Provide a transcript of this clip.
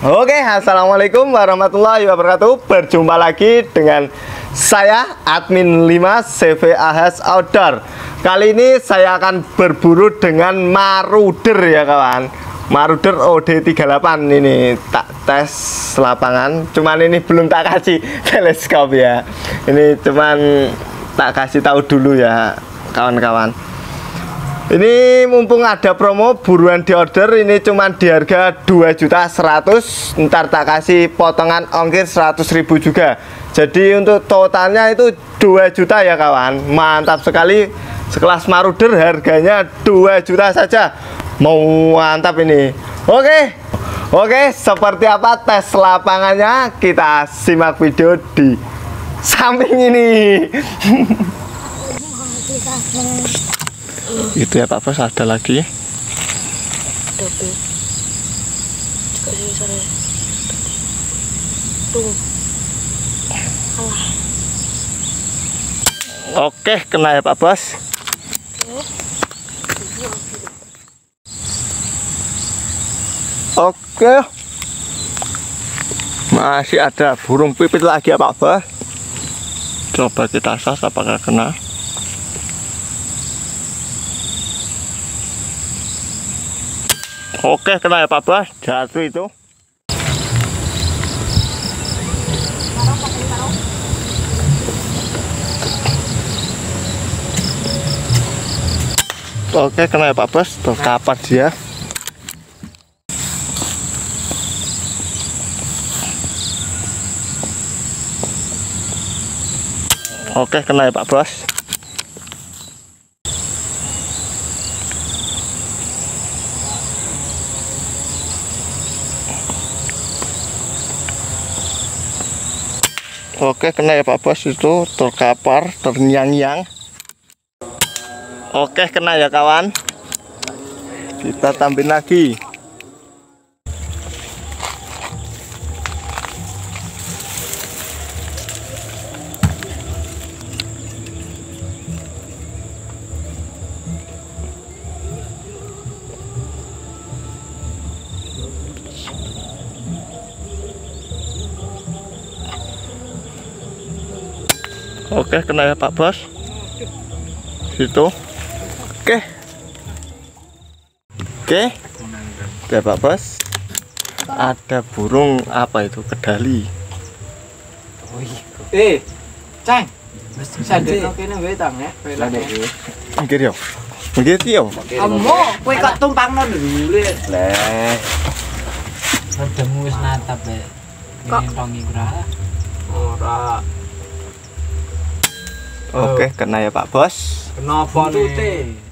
Oke, assalamualaikum warahmatullahi wabarakatuh. Berjumpa lagi dengan saya Admin 5 CV Ahas Outdoor. Kali ini saya akan berburu dengan Marauder ya kawan. Marauder OD38 ini tak tes lapangan. Cuman ini belum tak kasih teleskop ya. Ini cuman tak kasih tahu dulu ya kawan-kawan. Ini mumpung ada promo, buruan di order. Ini cuman di harga 2.100.000, ntar tak kasih potongan ongkir 100.000 juga. Jadi untuk totalnya itu 2 juta ya kawan. Mantap sekali, sekelas Marauder harganya 2 juta saja. Mau mantap ini. Oke, seperti apa tes lapangannya kita simak video di samping ini. Itu ya Pak Bos, ada lagi oke, kena ya Pak Bos. Oke, masih ada burung pipit lagi ya Pak Bos. Coba kita sas apakah kena. Oke, kena ya Pak Bos, jatuh itu. Oke, kena ya Pak Bos, terkapat dia. Oke, kena ya Pak Bos. Oke, kena ya Pak Bos, itu terkapar, ternyang-nyang. Oke, kena ya kawan. Kita tampil lagi. Oke, kena ya Pak Bos. Situ. Oke. Ya Pak Bos. Ada burung apa itu? Kedali. Cang. Minggir yo. Minggir iki yo. Ambo, kowe kok tumpangno dhuwur. Lah. Sedemu wis natap bae. Ngentongi ora. Ora. Oke, kena ya Pak Bos. Kenapa nih?